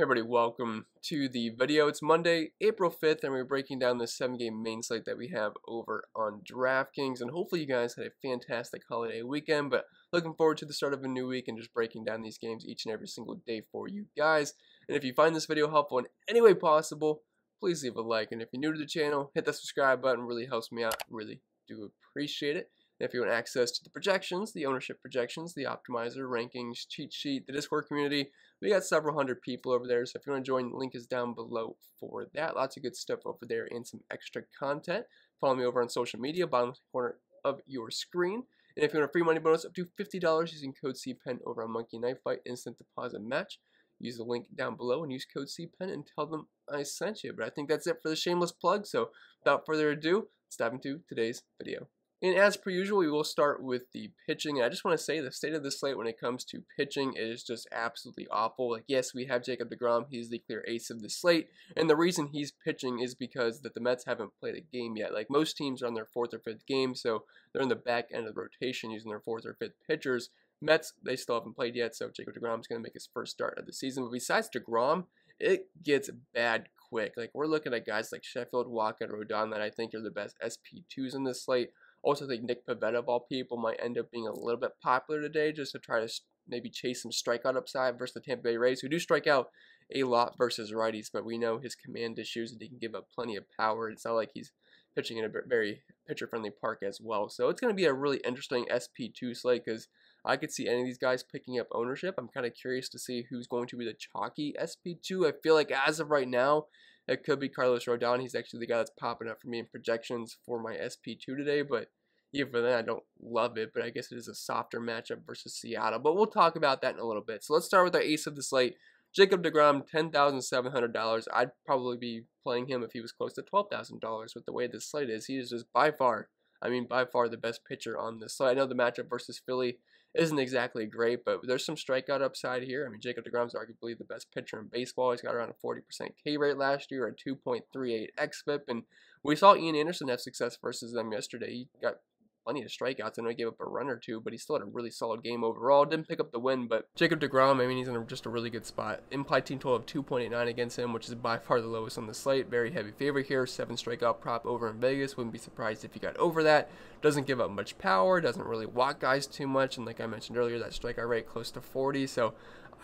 Everybody, welcome to the video. It's Monday, April 5th, and we're breaking down the 7-game main slate that we have over on DraftKings. And hopefully you guys had a fantastic holiday weekend, but looking forward to the start of a new week and just breaking down these games each and every single day for you guys. And if you find this video helpful in any way possible, please leave a like. And if you're new to the channel, hit that subscribe button. Really helps me out. Really do appreciate it. If you want access to the projections, the ownership projections, the optimizer, rankings, cheat sheet, the Discord community, we got several hundred people over there. So if you want to join, the link is down below for that. Lots of good stuff over there and some extra content. Follow me over on social media, bottom corner of your screen. And if you want a free money bonus up to $50 using code CPEN over on Monkey Knife Fight, instant deposit match. Use the link down below and use code CPEN and tell them I sent you. But I think that's it for the shameless plug. So without further ado, let's dive into today's video. And as per usual, we will start with the pitching. And I just want to say the state of the slate when it comes to pitching is just absolutely awful. Like, yes, we have Jacob DeGrom. He's the clear ace of the slate. And the reason he's pitching is because that the Mets haven't played a game yet. Like, most teams are on their 4th or 5th game, so they're in the back end of the rotation using their 4th or 5th pitchers. Mets, they still haven't played yet, so Jacob DeGrom is going to make his first start of the season. But besides DeGrom, it gets bad quick. Like, we're looking at guys like Sheffield, Walker, Rodon that I think are the best SP2s in this slate. Also think Nick Pivetta, of all people, might end up being a little bit popular today just to try to maybe chase some strikeout upside versus the Tampa Bay Rays, who do strike out a lot versus righties, but we know his command issues and he can give up plenty of power. It's not like he's pitching in a very pitcher-friendly park as well. So it's going to be a really interesting SP2 slate because I could see any of these guys picking up ownership. I'm kind of curious to see who's going to be the chalky SP2. I feel like as of right now, it could be Carlos Rodon. He's actually the guy that's popping up for me in projections for my SP2 today, but even for that, I don't love it, but I guess it is a softer matchup versus Seattle, but we'll talk about that in a little bit. So let's start with our ace of the slate, Jacob DeGrom, $10,700. I'd probably be playing him if he was close to $12,000 with the way this slate is. He is just by far the best pitcher on this slate. I know the matchup versus Philly isn't exactly great, but there's some strikeout upside here. I mean, Jacob DeGrom's arguably the best pitcher in baseball. He's got around a 40% K rate last year, a 2.38 xFIP, and we saw Ian Anderson have success versus them yesterday. He got plenty of strikeouts. I know he gave up a run or two, but he still had a really solid game overall. Didn't pick up the win, but Jacob DeGrom, I mean, he's in just a really good spot. Implied team total of 2.89 against him, which is by far the lowest on the slate. Very heavy favorite here. 7 strikeout prop over in Vegas. Wouldn't be surprised if he got over that. Doesn't give up much power. Doesn't really walk guys too much. And like I mentioned earlier, that strikeout rate close to 40. So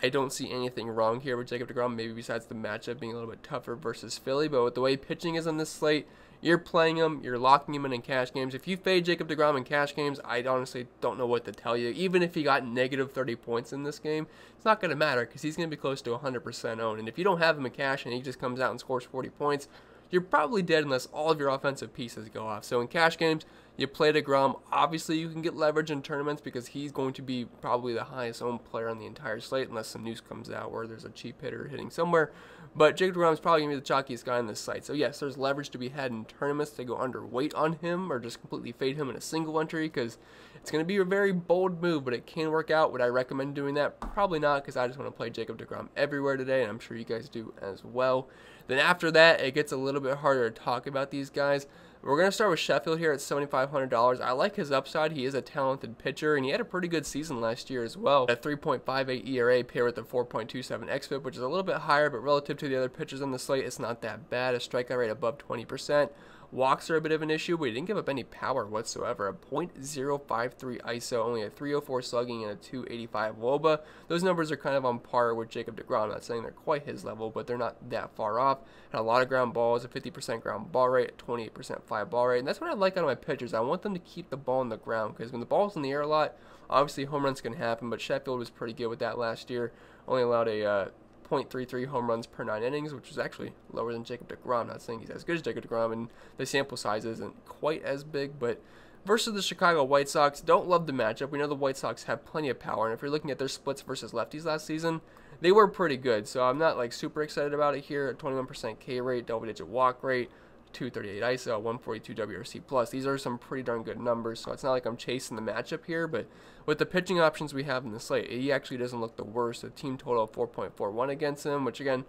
I don't see anything wrong here with Jacob DeGrom, maybe besides the matchup being a little bit tougher versus Philly. But with the way pitching is on this slate, you're playing him, you're locking him in cash games. If you fade Jacob DeGrom in cash games, I honestly don't know what to tell you. Even if he got negative 30 points in this game, it's not going to matter because he's going to be close to 100% owned. And if you don't have him in cash and he just comes out and scores 40 points, you're probably dead unless all of your offensive pieces go off. So in cash games, you play DeGrom. Obviously, you can get leverage in tournaments because he's going to be probably the highest owned player on the entire slate unless some news comes out where there's a cheap hitter hitting somewhere. But Jacob DeGrom is probably going to be the chalkiest guy on this slate. So yes, there's leverage to be had in tournaments to go underweight on him or just completely fade him in a single entry because it's going to be a very bold move, but it can work out. Would I recommend doing that? Probably not because I just want to play Jacob DeGrom everywhere today, and I'm sure you guys do as well. Then after that, it gets a little bit harder to talk about these guys. We're going to start with Sheffield here at $7,500. I like his upside. He is a talented pitcher, and he had a pretty good season last year as well. A 3.58 ERA paired with a 4.27 xFIP, which is a little bit higher, but relative to the other pitchers on the slate, it's not that bad. A strikeout rate above 20%. Walks are a bit of an issue, but he didn't give up any power whatsoever. A .053 ISO, only a 304 slugging, and a 285 WOBA. Those numbers are kind of on par with Jacob DeGrom. I'm not saying they're quite his level, but they're not that far off. Had a lot of ground balls, a 50% ground ball rate, a 28% fly ball rate, and that's what I like out of my pitchers. I want them to keep the ball on the ground because when the ball's in the air a lot, obviously home runs can happen, but Sheffield was pretty good with that last year. Only allowed a .33 home runs per 9 innings, which is actually lower than Jacob DeGrom. Not saying he's as good as Jacob DeGrom, and the sample size isn't quite as big, but versus the Chicago White Sox, don't love the matchup. We know the White Sox have plenty of power, and if you're looking at their splits versus lefties last season, they were pretty good, so I'm not like super excited about it here. A 21% K rate, double-digit walk rate, 238 ISO, 142 WRC+. These are some pretty darn good numbers, so it's not like I'm chasing the matchup here, but with the pitching options we have in the slate, he actually doesn't look the worst. A team total of 4.41 against him, which again,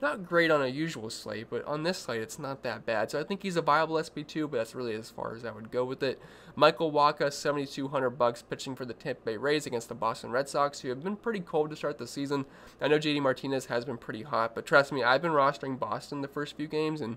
Not great on a usual slate, but on this slate, it's not that bad. So I think he's a viable SP2, but that's really as far as I would go with it. Michael Walker, $7,200 pitching for the Tampa Bay Rays against the Boston Red Sox, who have been pretty cold to start the season. I know JD Martinez has been pretty hot, but trust me, I've been rostering Boston the first few games, and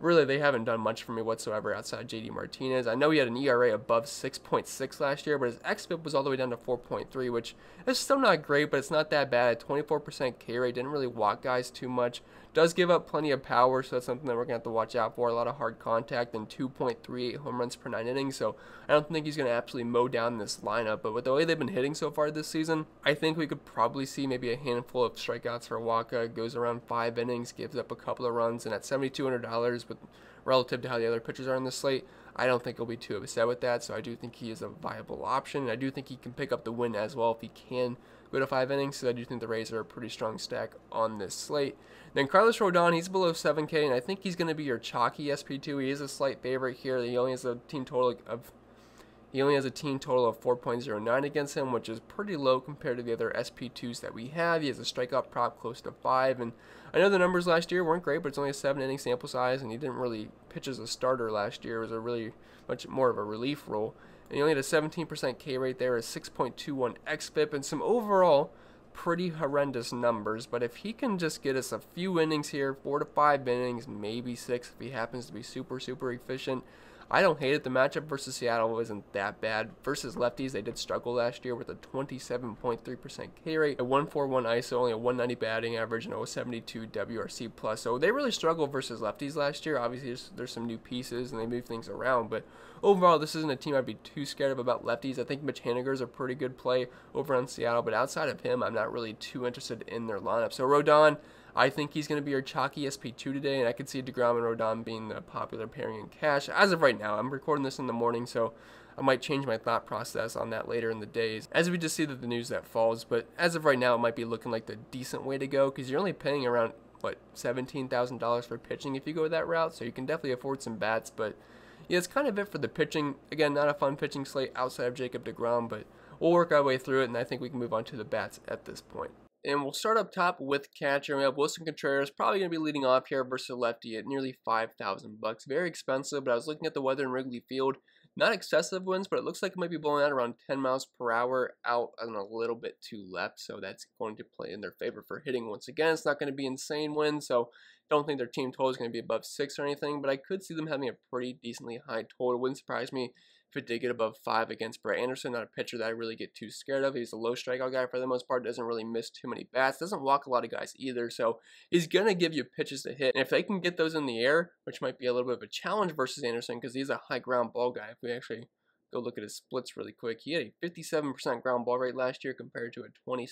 really they haven't done much for me whatsoever outside JD Martinez. I know he had an ERA above 6.6 last year, but his xFIP was all the way down to 4.3, which is still not great, but it's not that bad. 24% K rate, didn't really walk guys too much. Does give up plenty of power, so that's something that we're going to have to watch out for. A lot of hard contact and 2.38 home runs per 9 innings, so I don't think he's going to absolutely mow down this lineup. But with the way they've been hitting so far this season, I think we could probably see maybe a handful of strikeouts for Waka. Goes around 5 innings, gives up a couple of runs, and at $7,200 with relative to how the other pitchers are on the slate, I don't think he'll be too upset with that, so I do think he is a viable option, and I do think he can pick up the win as well if he can go to 5 innings, so I do think the Rays are a pretty strong stack on this slate. Then Carlos Rodon, he's below 7K, and I think he's going to be your chalky SP2. He is a slight favorite here. He only has a team total of 4.09 against him, which is pretty low compared to the other SP2s that we have. He has a strikeout prop close to 5, and I know the numbers last year weren't great, but it's only a 7-inning sample size, and he didn't really pitch as a starter last year. It was a really much more of a relief role, and he only had a 17% K rate there, a 6.21 xFIP, and some overall pretty horrendous numbers. But if he can just get us a few innings here, 4 to 5 innings, maybe 6 if he happens to be super efficient, I don't hate it. The matchup versus Seattle isn't that bad. Versus lefties, they did struggle last year with a 27.3% K rate, a 141 ISO, only a 190 batting average, and a 0.72 WRC plus. So they really struggled versus lefties last year. Obviously, there's some new pieces, and they move things around. But overall, this isn't a team I'd be too scared of about lefties. I think Mitch Haniger is a pretty good play over on Seattle. But outside of him, I'm not really too interested in their lineup. So Rodon, I think he's going to be your chalky SP2 today, and I could see DeGrom and Rodon being the popular pairing in cash. As of right now, I'm recording this in the morning, so I might change my thought process on that later in the days, as we just see the news that falls. But as of right now, it might be looking like the decent way to go, because you're only paying around, what, $17,000 for pitching if you go that route, so you can definitely afford some bats. But yeah, that's kind of it for the pitching. Again, not a fun pitching slate outside of Jacob DeGrom, but we'll work our way through it, and I think we can move on to the bats at this point. And we'll start up top with catcher. We have Wilson Contreras, probably going to be leading off here versus lefty at nearly $5,000. Very expensive, but I was looking at the weather in Wrigley Field. Not excessive winds, but it looks like it might be blowing out around 10 miles per hour out and a little bit to left, so that's going to play in their favor for hitting once again. It's not going to be insane winds, so don't think their team total is going to be above 6 or anything, but I could see them having a pretty decently high total. Wouldn't surprise me if it did get above 5 against Brett Anderson. Not a pitcher that I really get too scared of. He's a low strikeout guy for the most part. Doesn't really miss too many bats. Doesn't walk a lot of guys either. So he's going to give you pitches to hit. And if they can get those in the air, which might be a little bit of a challenge versus Anderson because he's a high ground ball guy. If we actually go look at his splits really quick, he had a 57% ground ball rate last year compared to a 26%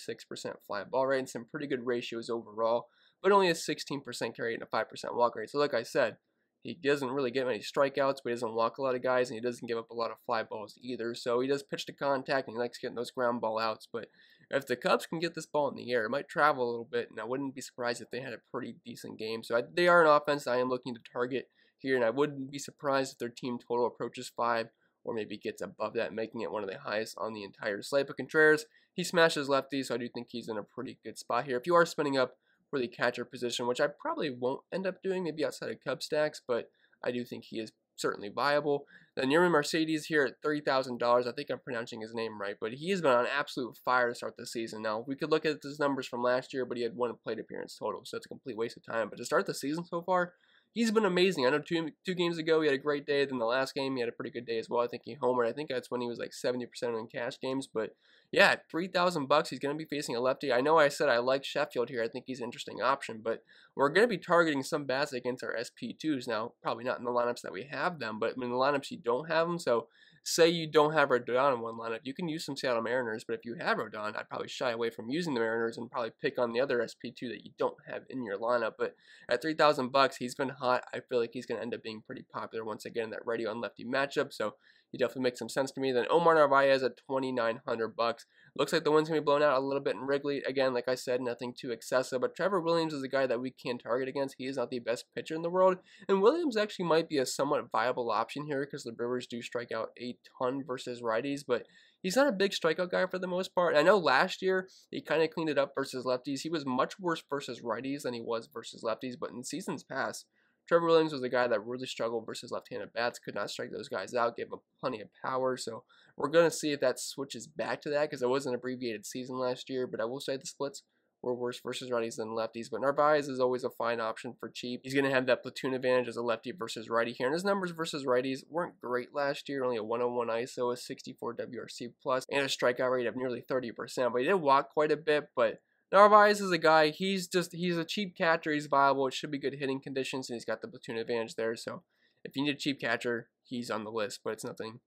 fly ball rate. And some pretty good ratios overall. But only a 16% carry and a 5% walk rate. So like I said, he doesn't really get many strikeouts, but he doesn't walk a lot of guys, and he doesn't give up a lot of fly balls either. So he does pitch to contact, and he likes getting those ground ball outs. But if the Cubs can get this ball in the air, it might travel a little bit, and I wouldn't be surprised if they had a pretty decent game. So they are an offense I am looking to target here, and I wouldn't be surprised if their team total approaches 5 or maybe gets above that, making it one of the highest on the entire slate. But Contreras, he smashes lefties, so I do think he's in a pretty good spot here. If you are spinning up for the catcher position, which I probably won't end up doing, maybe outside of Cub stacks, but I do think he is certainly viable. Then Yermin Mercedes here at $30,000. I think I'm pronouncing his name right, but he has been on absolute fire to start the season. Now, we could look at his numbers from last year, but he had 1 plate appearance total, so it's a complete waste of time. But to start the season so far, he's been amazing. I know two games ago he had a great day. Then the last game he had a pretty good day as well. I think he homered. I think that's when he was like 70% in cash games. But yeah, at $3,000, he's going to be facing a lefty. I know I said I like Sheffield here. I think he's an interesting option. But we're going to be targeting some bats against our SP2s now. Probably not in the lineups that we have them, but in the lineups you don't have them. So say you don't have Rodon in one lineup, you can use some Seattle Mariners. But if you have Rodon, I'd probably shy away from using the Mariners and probably pick on the other SP2 that you don't have in your lineup. But at $3,000, he's been hot. I feel like he's going to end up being pretty popular once again in that righty on lefty matchup. So he definitely makes some sense to me. Then Omar Narvaez at $2,900. Looks like the wind's going to be blown out a little bit in Wrigley. Again, like I said, nothing too excessive. But Trevor Williams is a guy that we can target against. He is not the best pitcher in the world. And Williams actually might be a somewhat viable option here because the Brewers do strike out a ton versus righties. But He's not a big strikeout guy for the most part. I know last year he kind of cleaned it up versus lefties. He was much worse versus righties than he was versus lefties, but in seasons past, Trevor Williams was a guy that really struggled versus left-handed bats, could not strike those guys out, gave him plenty of power. So we're going to see if that switches back to that, because it was an abbreviated season last year, but I will say the splits were worse versus righties than lefties. But Narvaez is always a fine option for cheap. He's going to have that platoon advantage as a lefty versus righty here. And his numbers versus righties weren't great last year, only a 101 ISO, a 64 WRC plus, and a strikeout rate of nearly 30%. But he did walk quite a bit, but Narvaez is a guy, he's a cheap catcher, he's viable, it should be good hitting conditions, and he's got the platoon advantage there, so if you need a cheap catcher, he's on the list, but it's nothing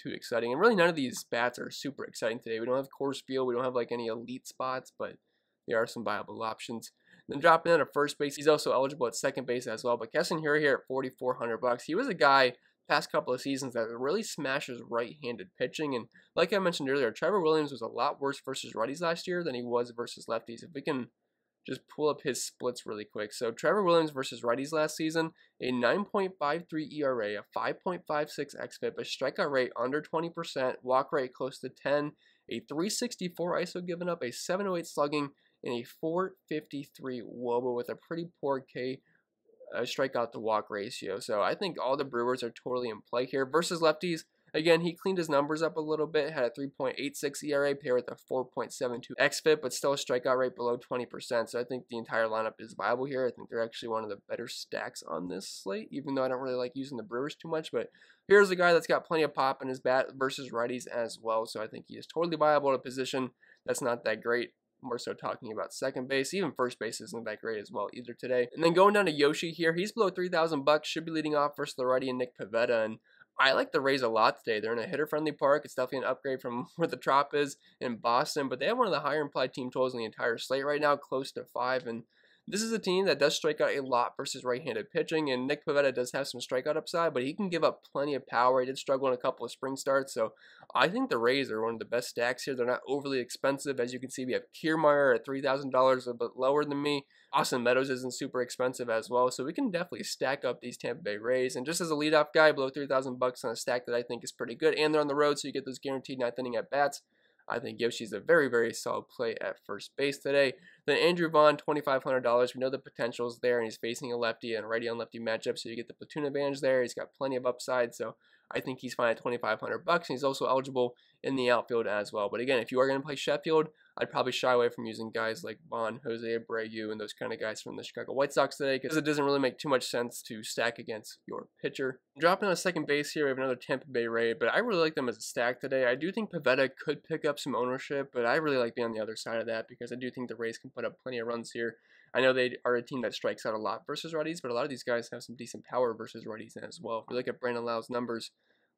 too exciting. And really none of these bats are super exciting today. We don't have Coors Field, we don't have like any elite spots, but there are some viable options. And then dropping down at first base, he's also eligible at second base as well, but Kessin here at $4,400, he was a guy past couple of seasons that really smashes right-handed pitching, and like I mentioned earlier, Trevor Williams was a lot worse versus righties last year than he was versus lefties. If we can just pull up his splits really quick. So Trevor Williams versus righties last season, a 9.53 ERA, a 5.56 xFIP, a strikeout rate under 20%, walk rate close to 10, a 364 ISO given up, a 708 slugging, and a 453 WOBA with a pretty poor strikeout to walk ratio. So I think all the Brewers are totally in play here. Versus lefties, again, he cleaned his numbers up a little bit, had a 3.86 ERA paired with a 4.72 xFIP, but still a strikeout rate below 20%. So I think the entire lineup is viable here. I think they're actually one of the better stacks on this slate, even though I don't really like using the Brewers too much. But here's a guy that's got plenty of pop in his bat versus righties as well. So I think he is totally viable at a position that's not that great. More so talking about second base. Even first base isn't that great as well either today. And then going down to Yoshi here, he's below $3,000, should be leading off versus the righty and Nick Pivetta. And I like the Rays a lot today. They're in a hitter-friendly park. It's definitely an upgrade from where the Trop is in Boston, but they have one of the higher implied team totals in the entire slate right now, close to 5. And this is a team that does strike out a lot versus right-handed pitching, and Nick Pivetta does have some strikeout upside, but he can give up plenty of power. He did struggle in a couple of spring starts, so I think the Rays are one of the best stacks here. They're not overly expensive. As you can see, we have Kiermaier at $3,000, a bit lower than me. Austin Meadows isn't super expensive as well, so we can definitely stack up these Tampa Bay Rays. And just as a leadoff guy, below $3,000 on a stack that I think is pretty good, and they're on the road, so you get those guaranteed ninth inning at-bats. I think Yoshi's a very, very solid play at first base today. Then Andrew Vaughn, $2,500. We know the potential's there, and he's facing a lefty and righty on lefty matchup, so you get the platoon advantage there. He's got plenty of upside, so I think he's fine at $2,500, and he's also eligible in the outfield as well. But again, if you are going to play Sheffield, I'd probably shy away from using guys like Vaughn, Jose Abreu, and those kind of guys from the Chicago White Sox today, because it doesn't really make too much sense to stack against your pitcher. Dropping on second base here, we have another Tampa Bay Ray, but I really like them as a stack today. I do think Pivetta could pick up some ownership, but I really like being on the other side of that because I do think the Rays can put up plenty of runs here. I know they are a team that strikes out a lot versus righties, but a lot of these guys have some decent power versus righties as well. If we look at Brandon Lau's numbers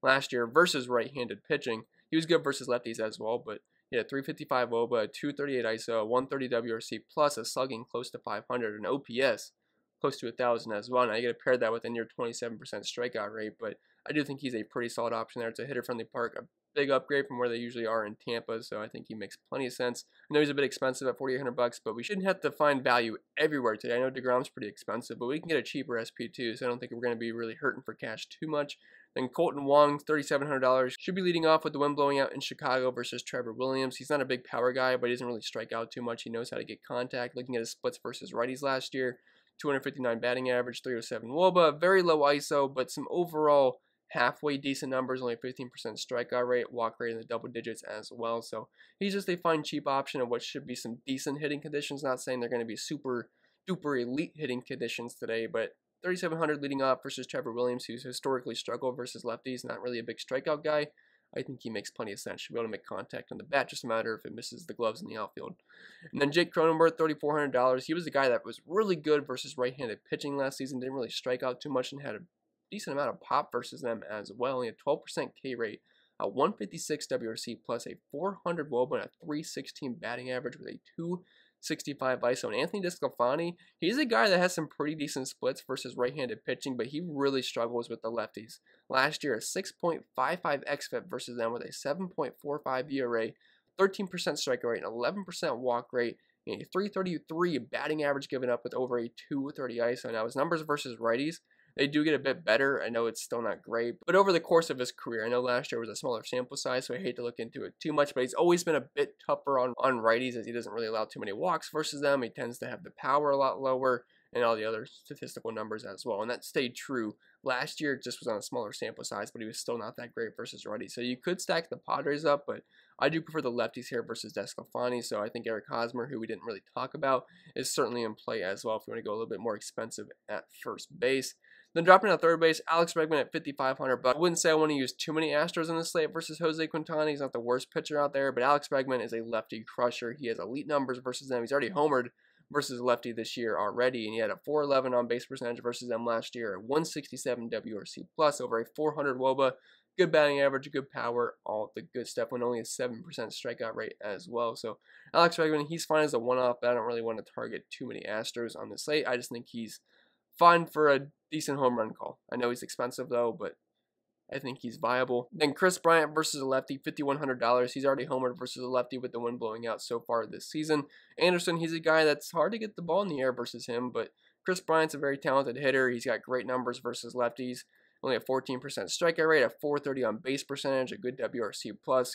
last year versus right-handed pitching, he was good versus lefties as well, but he had a 355 WOBA, 238 ISO, 130 WRC plus, a slugging close to 500, an OPS close to 1,000 as well. Now you got to pair that with a near 27% strikeout rate, but I do think he's a pretty solid option there. It's a hitter-friendly park, a big upgrade from where they usually are in Tampa, so I think he makes plenty of sense. I know he's a bit expensive at $4,800, but we shouldn't have to find value everywhere today. I know DeGrom's pretty expensive, but we can get a cheaper SP2, so I don't think we're going to be really hurting for cash too much. Then Colton Wong, $3,700, should be leading off with the wind blowing out in Chicago versus Trevor Williams. He's not a big power guy, but he doesn't really strike out too much. He knows how to get contact. Looking at his splits versus righties last year, 259 batting average, 307 WOBA, very low ISO, but some overall halfway decent numbers, only 15% strikeout rate, walk rate in the double digits as well. So he's just a fine, cheap option of what should be some decent hitting conditions. Not saying they're going to be super, duper elite hitting conditions today, but $3,700 leading off versus Trevor Williams, who's historically struggled versus lefties, not really a big strikeout guy. I think he makes plenty of sense. Should be able to make contact on the bat, just a matter if it misses the gloves in the outfield. And then Jake Cronenworth, $3,400. He was a guy that was really good versus right-handed pitching last season, didn't really strike out too much, and had a decent amount of pop versus them as well. He had a 12% K rate, a 156 WRC plus, a 400 WOBA, and a 316 batting average with a 265 ISO. And Anthony DeSclafani, he's a guy that has some pretty decent splits versus right-handed pitching, but he really struggles with the lefties. Last year, a 6.55 xFIP versus them with a 7.45 ERA, 13% strikeout rate, an 11% walk rate, and a 333 batting average given up with over a 230 ISO. Now his numbers versus righties, They do get a bit better. I know it's still not great, but over the course of his career, I know last year was a smaller sample size, so I hate to look into it too much, but he's always been a bit tougher on righties, as he doesn't really allow too many walks versus them. He tends to have the power a lot lower and all the other statistical numbers as well, and that stayed true. Last year just was on a smaller sample size, but he was still not that great versus righties. So you could stack the Padres up, but I do prefer the lefties here versus DeSclafani. So I think Eric Hosmer, who we didn't really talk about, is certainly in play as well if you want to go a little bit more expensive at first base. Then dropping on third base, Alex Bregman at $5,500. But I wouldn't say I want to use too many Astros in this slate versus Jose Quintana. He's not the worst pitcher out there, but Alex Bregman is a lefty crusher. He has elite numbers versus them. He's already homered versus lefty this year already, and he had a 411 on base percentage versus them last year, a 167 WRC plus, over a 400 WOBA, good batting average, good power, all the good stuff, when only a 7% strikeout rate as well. So Alex Bregman, he's fine as a one-off, but I don't really want to target too many Astros on the slate. I just think he's fine for a decent home run call. I know he's expensive though, but I think he's viable. Then Chris Bryant versus a lefty, $5,100. He's already homered versus a lefty with the wind blowing out so far this season. Anderson, he's a guy that's hard to get the ball in the air versus him, but Chris Bryant's a very talented hitter. He's got great numbers versus lefties. Only a 14% strikeout rate, a 430 on base percentage, a good WRC+,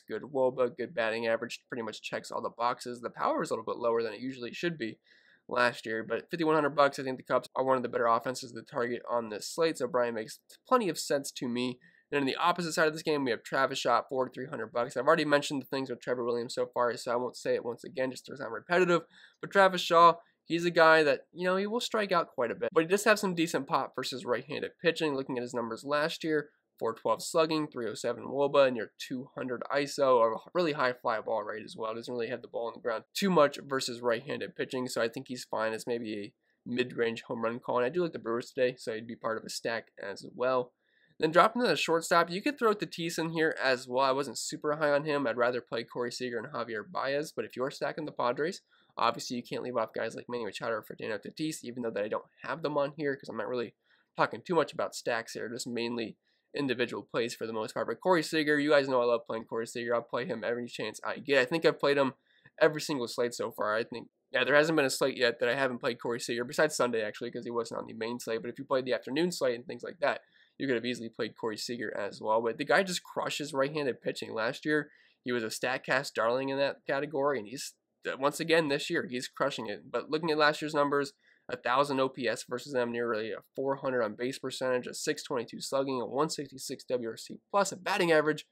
good WOBA, good batting average, pretty much checks all the boxes. The power is a little bit lower than it usually should be last year, but $5,100, I think the Cubs are one of the better offenses to target on this slate, so Bryant makes plenty of sense to me. And on the opposite side of this game, we have Travis Shaw, $4,300. I've already mentioned the things with Trevor Williams so far, so I won't say it once again just to sound repetitive. But Travis Shaw, he's a guy that, you know, he will strike out quite a bit, but he does have some decent pop versus right-handed pitching. Looking at his numbers last year, 412 slugging, 307 WOBA, and your 200 ISO, a really high fly ball rate as well. Doesn't really have the ball on the ground too much versus right-handed pitching, so I think he's fine as maybe a mid-range home run call. And I do like the Brewers today, so he'd be part of a stack as well. Then dropping to the shortstop, you could throw Tatis in here as well. I wasn't super high on him. I'd rather play Corey Seager and Javier Baez. But if you're stacking the Padres, obviously you can't leave off guys like Manny Machado or Fernando Tatis, even though that I don't have them on here because I'm not really talking too much about stacks here, just mainly individual plays for the most part. But Corey Seager, you guys know I love playing Corey Seager. I'll play him every chance I get. I think I've played him every single slate so far. I think, yeah, there hasn't been a slate yet that I haven't played Corey Seager, besides Sunday actually because he wasn't on the main slate. But if you played the afternoon slate and things like that, you could have easily played Corey Seager as well. But the guy just crushes right-handed pitching. Last year, he was a StatCast darling in that category, and he's, once again this year, he's crushing it. But looking at last year's numbers, 1,000 OPS versus them, nearly a 400 on base percentage, a 622 slugging, a 166 WRC plus, a batting average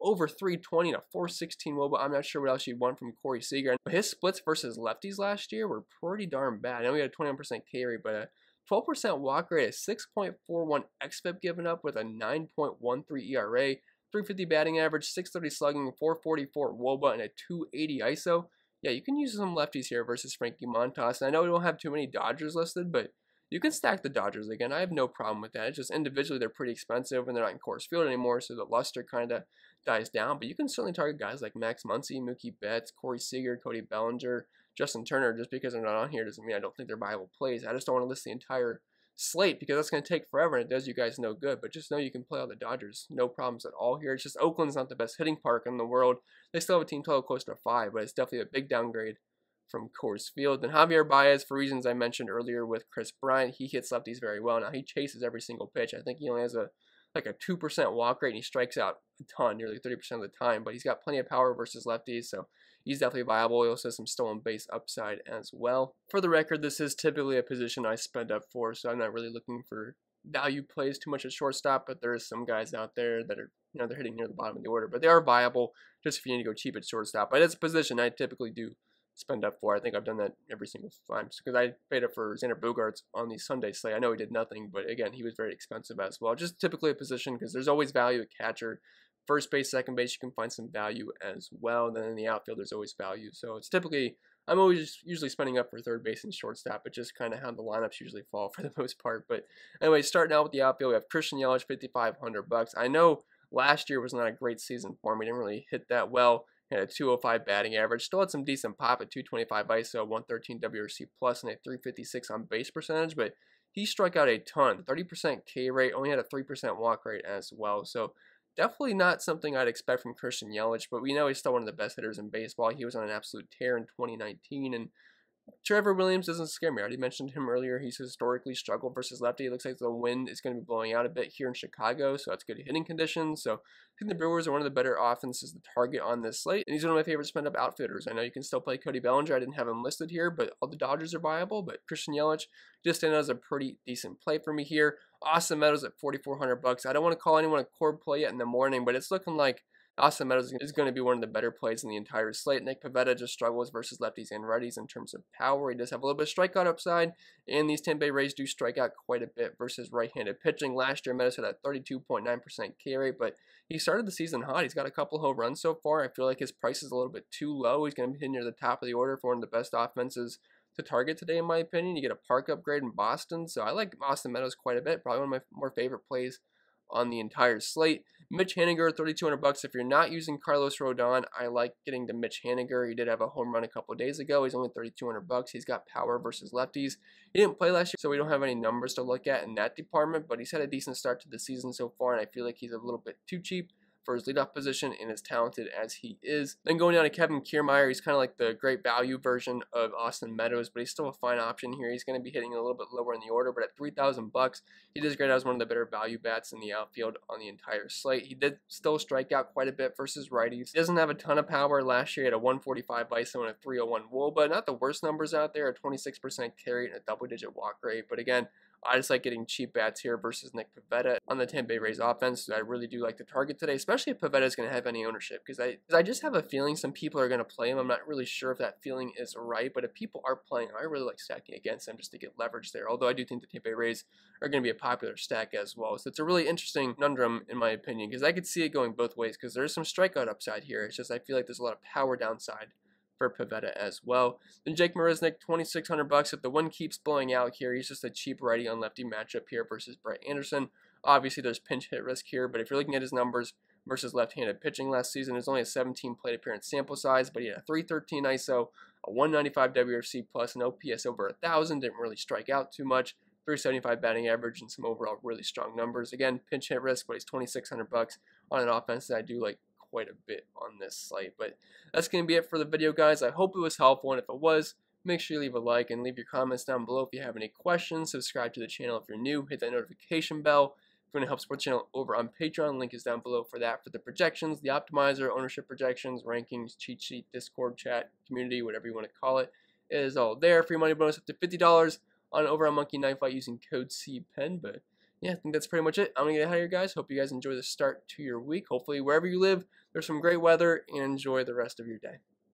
over 320 and a 416 WOBA. I'm not sure what else you'd want from Corey Seager. But his splits versus lefties last year were pretty darn bad. I know he had a 21% K rate, but 12% walk rate, a 6.41 xFIP given up with a 9.13 ERA, 350 batting average, 630 slugging, 444 WOBA, and a 280 ISO. Yeah, you can use some lefties here versus Frankie Montas. And I know we don't have too many Dodgers listed, but you can stack the Dodgers again. I have no problem with that. It's just individually they're pretty expensive and they're not in Coors Field anymore, so the luster kind of dies down. But you can certainly target guys like Max Muncy, Mookie Betts, Corey Seager, Cody Bellinger, Justin Turner. Just because they're not on here doesn't mean I don't think they're viable plays. I just don't want to list the entire slate because that's going to take forever and it does you guys no good. But just know you can play all the Dodgers. No problems at all here. It's just Oakland's not the best hitting park in the world. They still have a team total close to 5, but it's definitely a big downgrade from Coors Field. Then Javier Baez, for reasons I mentioned earlier with Chris Bryant, he hits lefties very well. Now he chases every single pitch. I think he only has a 2% walk rate, and he strikes out a ton, nearly 30% of the time, but he's got plenty of power versus lefties, so he's definitely viable. He also has some stolen base upside as well. For the record, this is typically a position I spend up for, so I'm not really looking for value plays too much at shortstop, but there is some guys out there that are, you know, they're hitting near the bottom of the order, but they are viable just if you need to go cheap at shortstop. But it's a position I typically do spend up for. I think I've done that every single time because I paid up for Xander Bogaerts on the Sunday slate. I know he did nothing, but again, he was very expensive as well. Just typically a position because there's always value at catcher. First base, second base, you can find some value as well. Then in the outfield, there's always value. So it's typically, I'm always usually spending up for third base and shortstop, but just kind of how the lineups usually fall for the most part. But anyway, starting out with the outfield, we have Christian Yelich, $5,500. I know last year was not a great season for him. He didn't really hit that well. Had a 205 batting average, still had some decent pop at 225 ISO, 113 WRC plus, and a 356 on base percentage, but he struck out a ton, 30% K rate, only had a 3% walk rate as well. So definitely not something I'd expect from Christian Yelich, but we know he's still one of the best hitters in baseball. He was on an absolute tear in 2019, and Trevor Williams doesn't scare me. I already mentioned him earlier. He's historically struggled versus lefty. It looks like the wind is going to be blowing out a bit here in Chicago, so that's good hitting conditions. So I think the Brewers are one of the better offenses to target on this slate, and he's one of my favorite spend-up outfielders. I know you can still play Cody Bellinger. I didn't have him listed here, but all the Dodgers are viable, but Christian Yelich just stands out as a pretty decent play for me here. Austin Meadows at $4,400. I don't want to call anyone a core play yet in the morning, but it's looking like Austin Meadows is going to be one of the better plays in the entire slate. Nick Pivetta just struggles versus lefties and righties in terms of power. He does have a little bit of strikeout upside, and these Tampa Bay Rays do strike out quite a bit versus right-handed pitching. Last year, Meadows had a 32.9% K rate, but he started the season hot. He's got a couple home runs so far. I feel like his price is a little bit too low. He's going to be near the top of the order for one of the best offenses to target today, in my opinion. You get a park upgrade in Boston, so I like Austin Meadows quite a bit. Probably one of my more favorite plays on the entire slate. Mitch Haniger, $3,200. If you're not using Carlos Rodon, I like getting to Mitch Haniger. He did have a home run a couple of days ago. He's only $3,200. He's got power versus lefties. He didn't play last year, so we don't have any numbers to look at in that department, but he's had a decent start to the season so far, and I feel like he's a little bit too cheap for his leadoff position and as talented as he is. Then going down to Kevin Kiermaier, he's kind of like the great value version of Austin Meadows, but he's still a fine option here. He's going to be hitting a little bit lower in the order, but at $3,000, he does great as one of the better value bats in the outfield on the entire slate. He did still strike out quite a bit versus righties. He doesn't have a ton of power. Last year, he had a 145 ISO and a 301 WOBA. Not the worst numbers out there, a 26% carry and a double-digit walk rate, but again, I just like getting cheap bats here versus Nick Pivetta on the Tampa Bay Rays offense. I really do like the target today, especially if Pivetta is going to have any ownership, because I just have a feeling some people are going to play him. I'm not really sure if that feeling is right, but if people are playing, I really like stacking against him just to get leverage there, although I do think the Tampa Bay Rays are going to be a popular stack as well. So it's a really interesting conundrum, in my opinion, because I could see it going both ways, because there's some strikeout upside here. It's just I feel like there's a lot of power downside for Pivetta as well. Then Jake Marisnik, $2,600. If the wind keeps blowing out here, he's just a cheap righty on lefty matchup here versus Brett Anderson. Obviously, there's pinch hit risk here, but if you're looking at his numbers versus left-handed pitching last season, there's only a 17 plate appearance sample size, but he had a 313 ISO, a 195 WRC plus, an OPS over 1,000, didn't really strike out too much, 375 batting average, and some overall really strong numbers. Again, pinch hit risk, but he's $2,600 on an offense that I do like quite a bit on this slate. But that's going to be it for the video, guys. I hope it was helpful, and if it was, make sure you leave a like and leave your comments down below if you have any questions. Subscribe to the channel if you're new. Hit that notification bell. If you want to help support the channel over on Patreon, link is down below for that. For the projections, the optimizer, ownership projections, rankings, cheat sheet, Discord chat, community, whatever you want to call it, it is all there. Free money bonus up to $50 on over on Monkey Knife Fight using code CPEN. But yeah, I think that's pretty much it. I'm going to get out of here, guys. Hope you guys enjoy the start to your week. Hopefully, wherever you live, there's some great weather, and enjoy the rest of your day.